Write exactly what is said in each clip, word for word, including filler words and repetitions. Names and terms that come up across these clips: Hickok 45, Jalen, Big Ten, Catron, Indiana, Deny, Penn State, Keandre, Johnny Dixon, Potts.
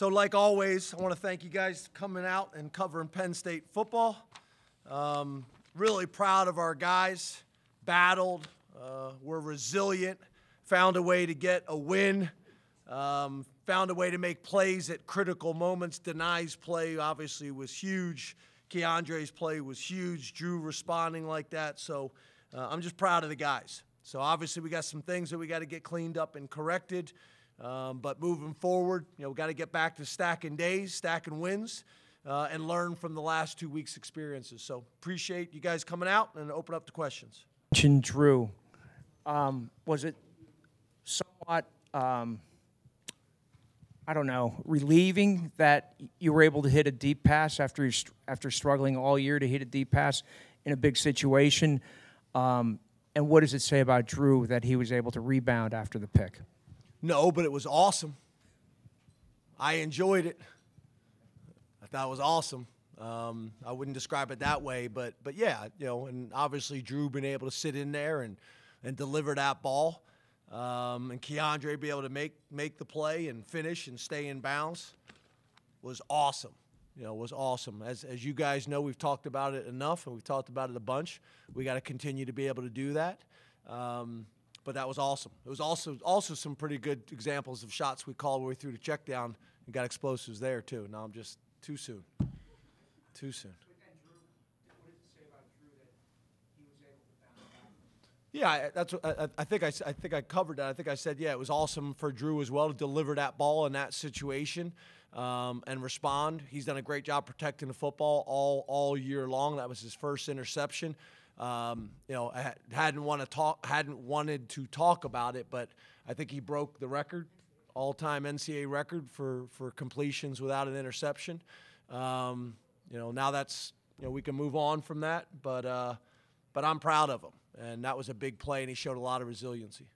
So like always, I want to thank you guys for coming out and covering Penn State football. Um, really proud of our guys. Battled. Uh, we're resilient. Found a way to get a win. Um, found a way to make plays at critical moments. Deny's play obviously was huge. Keandre's play was huge. Drew responding like that. So uh, I'm just proud of the guys. So obviously we got some things that we got to get cleaned up and corrected. Um, but moving forward, you know, we got to get back to stacking days, stacking wins, uh, and learn from the last two weeks' experiences. So appreciate you guys coming out and open up to questions. Drew, um, was it somewhat, um, I don't know, relieving that you were able to hit a deep pass after you st after struggling all year to hit a deep pass in a big situation? Um, and what does it say about Drew that he was able to rebound after the pick? No, but it was awesome. I enjoyed it. I thought it was awesome. Um, I wouldn't describe it that way, but but yeah, you know, and obviously Drew being able to sit in there and and deliver that ball, um, and Keandre be able to make make the play and finish and stay in bounds was awesome. You know, was awesome. As as you guys know, we've talked about it enough, and we've talked about it a bunch. We got to continue to be able to do that. Um, But that was awesome. It was also also some pretty good examples of shots we called where we threw the check down and got explosives there, too. Now I'm just too soon. Too soon. Yeah, I, that's, I, I, think I, I think I covered that. I think I said, yeah, it was awesome for Drew as well to deliver that ball in that situation um, and respond. He's done a great job protecting the football all, all year long. That was his first interception. Um, you know, I hadn't want to talk, hadn't wanted to talk about it, but I think he broke the record, all-time N C double A record for for completions without an interception. Um, you know, now that's you know we can move on from that, but uh, but I'm proud of him, and that was a big play, and he showed a lot of resiliency.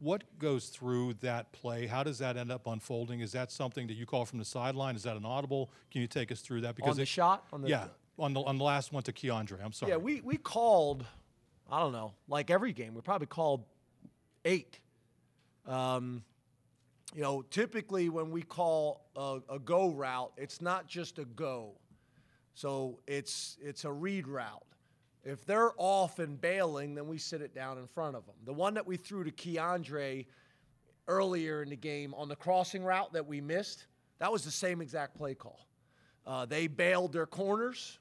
What goes through that play? How does that end up unfolding? Is that something that you call from the sideline? Is that an audible? Can you take us through that? Because on the it, shot, on the yeah. On the, on the last one to Keandre, I'm sorry. Yeah, we, we called, I don't know, like every game, we probably called eight. Um, you know, typically when we call a, a go route, it's not just a go. So it's, it's a read route. If they're off and bailing, then we sit it down in front of them. The one that we threw to Keandre earlier in the game on the crossing route that we missed, that was the same exact play call. Uh, they bailed their corners,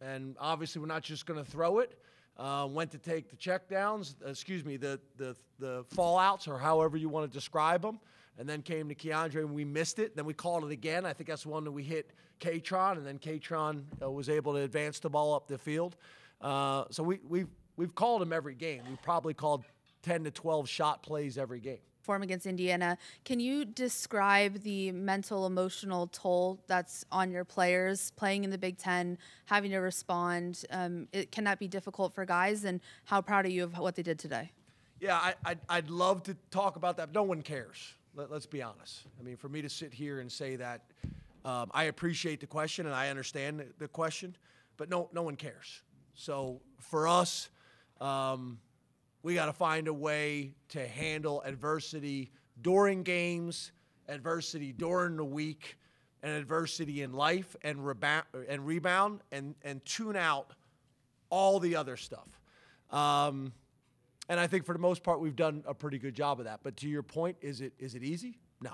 and obviously we're not just going to throw it. Uh, went to take the checkdowns, uh, excuse me, the, the the fallouts or however you want to describe them, and then came to Keandre and we missed it. Then we called it again. I think that's the one that we hit Catron, and then Catron uh, was able to advance the ball up the field. Uh, so we we've we've called them every game. We've probably called ten to twelve shot plays every game. Form against Indiana. Can you describe the mental, emotional toll that's on your players playing in the Big Ten, having to respond? Um, it, can that be difficult for guys? And how proud are you of what they did today? Yeah, I, I'd, I'd love to talk about that. No one cares. Let, let's be honest. I mean, for me to sit here and say that, um, I appreciate the question and I understand the question, but no, no one cares. So for us, um, we got to find a way to handle adversity during games, adversity during the week, and adversity in life and rebound and rebound and and tune out all the other stuff. Um, and I think for the most part we've done a pretty good job of that. But to your point, is it is it easy? No,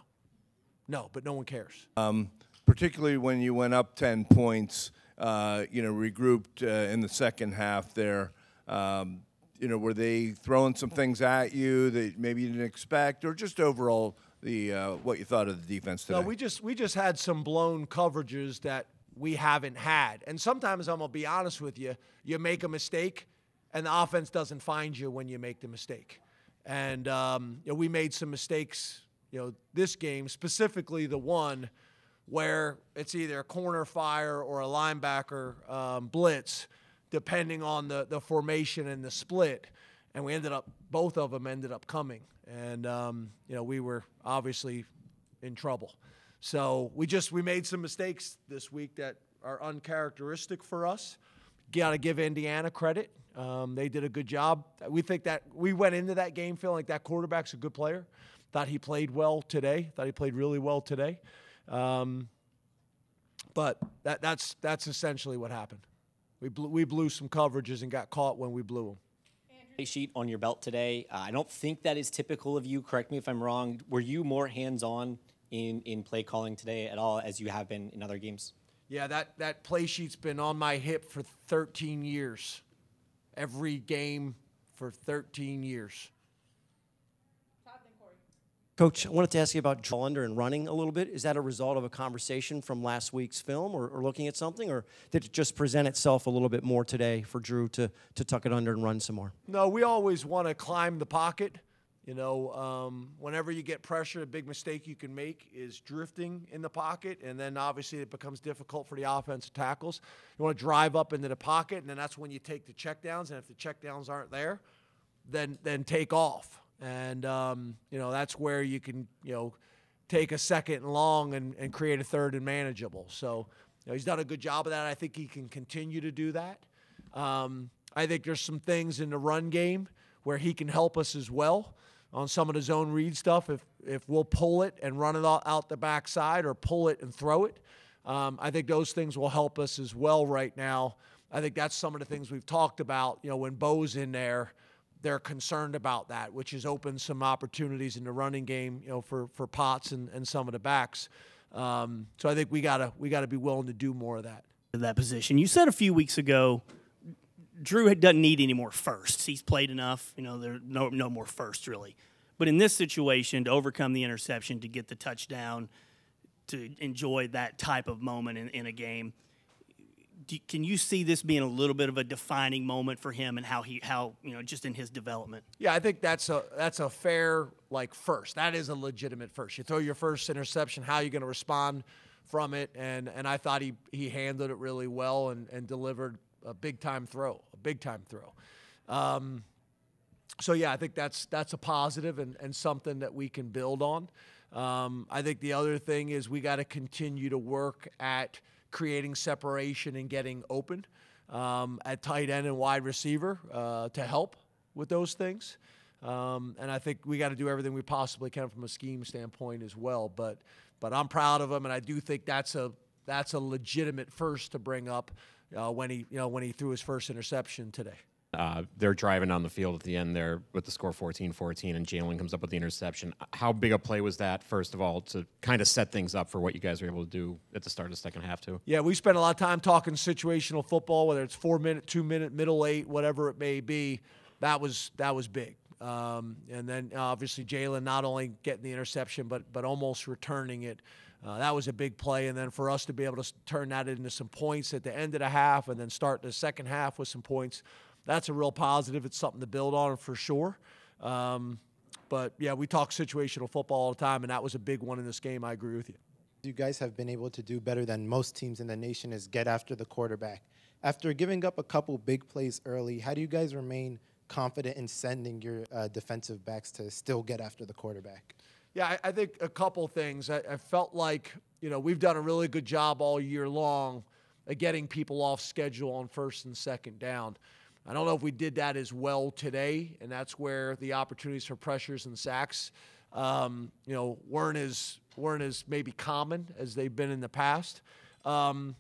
no. But no one cares. Um, particularly when you went up ten points, uh, you know, regrouped uh, in the second half there. Um, You know, were they throwing some things at you that maybe you didn't expect, or just overall the uh, what you thought of the defense today? No, we just we just had some blown coverages that we haven't had, and sometimes I'm gonna be honest with you, you make a mistake, and the offense doesn't find you when you make the mistake, and um, you know, we made some mistakes. You know, this game specifically, the one where it's either a corner fire or a linebacker um, blitz, depending on the, the formation and the split. And we ended up, both of them ended up coming. And, um, you know, we were obviously in trouble. So we just, we made some mistakes this week that are uncharacteristic for us. Got to give Indiana credit. Um, they did a good job. We think that we went into that game feeling like that quarterback's a good player. Thought he played well today. Thought he played really well today. Um, but that, that's that's essentially what happened. We blew, we blew some coverages and got caught when we blew them. Sheet on your belt today. Uh, I don't think that is typical of you. Correct me if I'm wrong. Were you more hands-on in in play calling today at all, as you have been in other games? Yeah, that that play sheet's been on my hip for thirteen years. Every game for thirteen years. Coach, I wanted to ask you about draw under and running a little bit. Is that a result of a conversation from last week's film, or, or looking at something, or did it just present itself a little bit more today for Drew to, to tuck it under and run some more? No, we always want to climb the pocket. You know, um, whenever you get pressure, a big mistake you can make is drifting in the pocket, and then obviously it becomes difficult for the offensive tackles. You want to drive up into the pocket, and then that's when you take the checkdowns, and if the checkdowns aren't there, then, then take off. And, um, you know, that's where you can, you know, take a second and long and, and create a third and manageable. So, you know, he's done a good job of that. I think he can continue to do that. Um, I think there's some things in the run game where he can help us as well on some of the zone read stuff. If, if we'll pull it and run it out the backside, or pull it and throw it, um, I think those things will help us as well right now. I think that's some of the things we've talked about, you know, when Bo's in there. They're concerned about that, which has opened some opportunities in the running game, you know, for for Potts and, and some of the backs. Um, so I think we gotta we gotta be willing to do more of that. In that position, you said a few weeks ago, Drew doesn't need any more firsts. He's played enough. You know, there no no more firsts really. But in this situation, to overcome the interception, to get the touchdown, to enjoy that type of moment in, in a game. Do, can you see this being a little bit of a defining moment for him, and how he, how, you know, just in his development? Yeah, I think that's a that's a fair, like, first. That is a legitimate first. You throw your first interception, how are you going to respond from it? And and I thought he he handled it really well and and delivered a big time throw, a big time throw. Um, so yeah, I think that's that's a positive and and something that we can build on. Um, I think the other thing is we got to continue to work at creating separation and getting open um, at tight end and wide receiver uh, to help with those things. Um, and I think we got to do everything we possibly can from a scheme standpoint as well. But but I'm proud of him, and I do think that's a that's a legitimate first to bring up uh, when he you know when he threw his first interception today. Uh, they're driving on the field at the end there with the score fourteen fourteen, and Jalen comes up with the interception. How big a play was that, first of all, to kind of set things up for what you guys were able to do at the start of the second half, too? Yeah, we spent a lot of time talking situational football, whether it's four-minute, two-minute, middle eight, whatever it may be. That was that was big. Um, and then, uh, obviously, Jalen not only getting the interception but, but almost returning it. Uh, that was a big play, and then for us to be able to turn that into some points at the end of the half and then start the second half with some points, that's a real positive. It's something to build on for sure. Um, but, yeah, we talk situational football all the time, and that was a big one in this game. I agree with you. You guys have been able to do better than most teams in the nation is get after the quarterback. After giving up a couple big plays early, how do you guys remain confident in sending your uh, defensive backs to still get after the quarterback? Yeah, I, I think a couple things. I, I felt like, you know, we've done a really good job all year long at getting people off schedule on first and second down. I don't know if we did that as well today, and that's where the opportunities for pressures and sacks, um, you know, weren't as weren't as maybe common as they've been in the past. Um,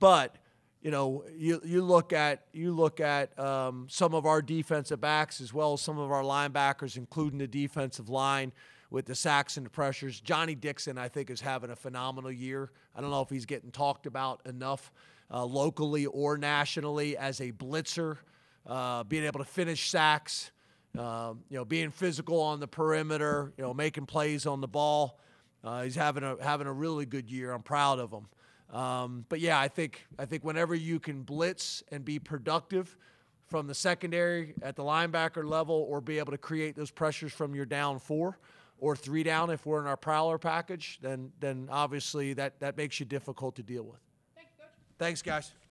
but you know, you you look at you look at um, some of our defensive backs as well as some of our linebackers, including the defensive line, with the sacks and the pressures. Johnny Dixon, I think, is having a phenomenal year. I don't know if he's getting talked about enough. Uh, locally or nationally, as a blitzer, uh, being able to finish sacks, uh, you know, being physical on the perimeter, you know, making plays on the ball. Uh, he's having a having a really good year. I'm proud of him. Um, but yeah, I think I think whenever you can blitz and be productive from the secondary at the linebacker level, or be able to create those pressures from your down four or three down if we're in our prowler package, then then obviously that that makes you difficult to deal with. Thanks, guys.